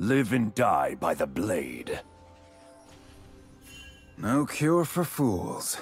Live and die by the blade. No cure for fools.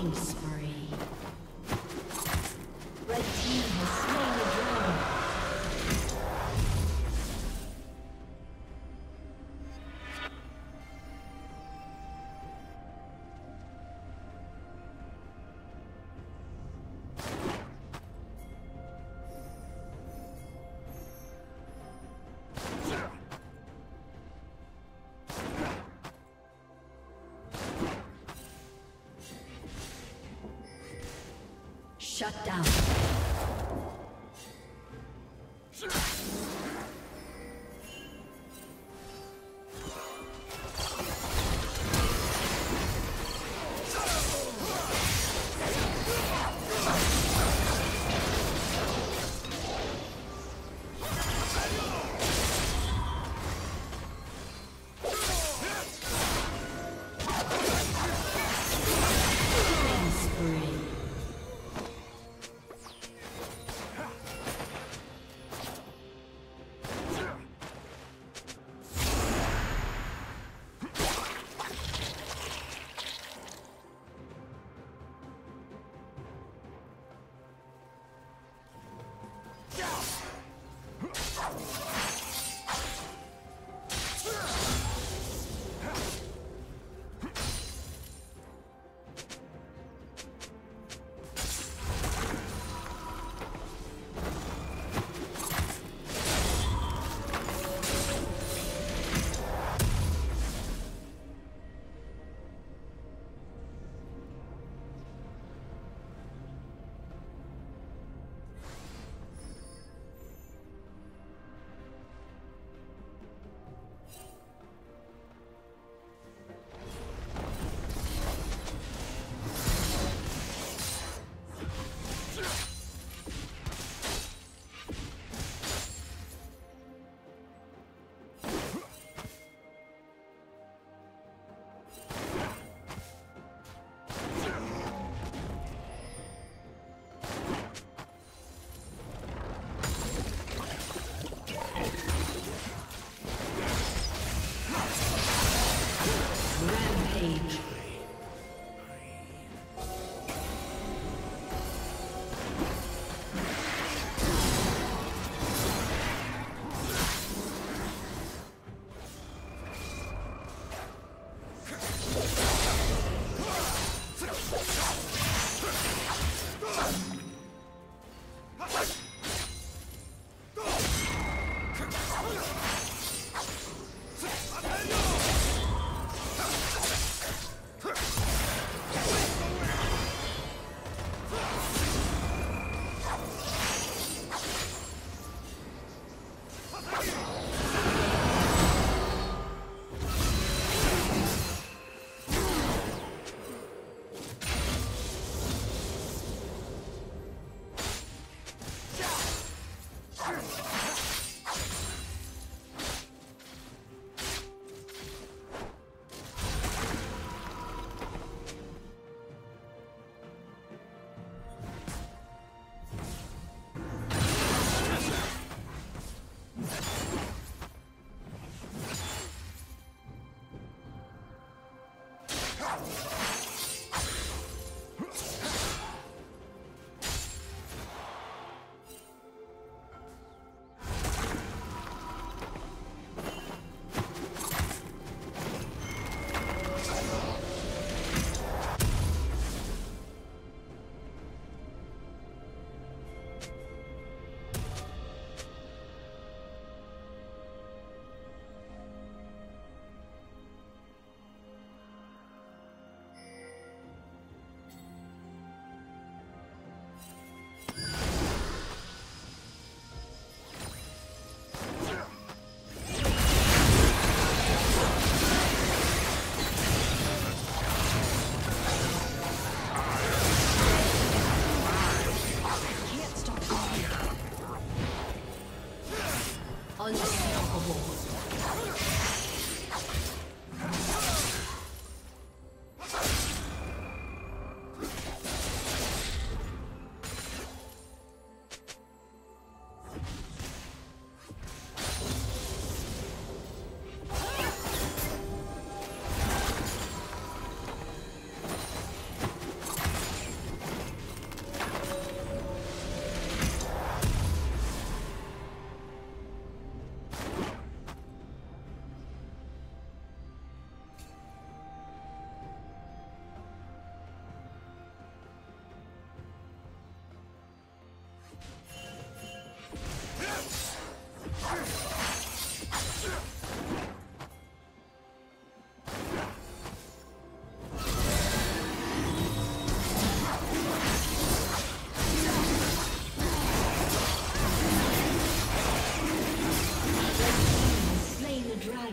Killing spree. Red team has slain the dragon. Shut down.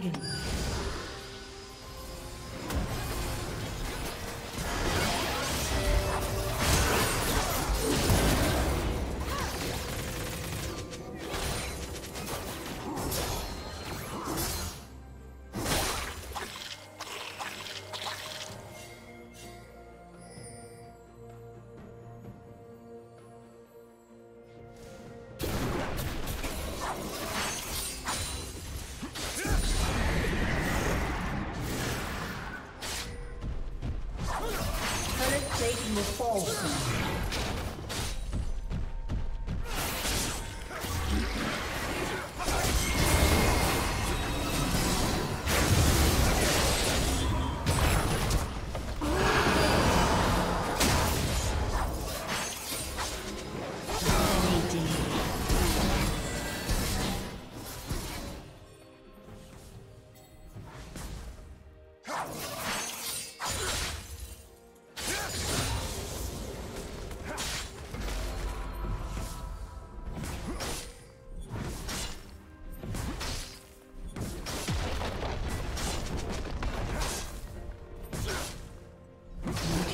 Vermelho.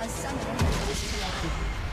A summoner has disconnected.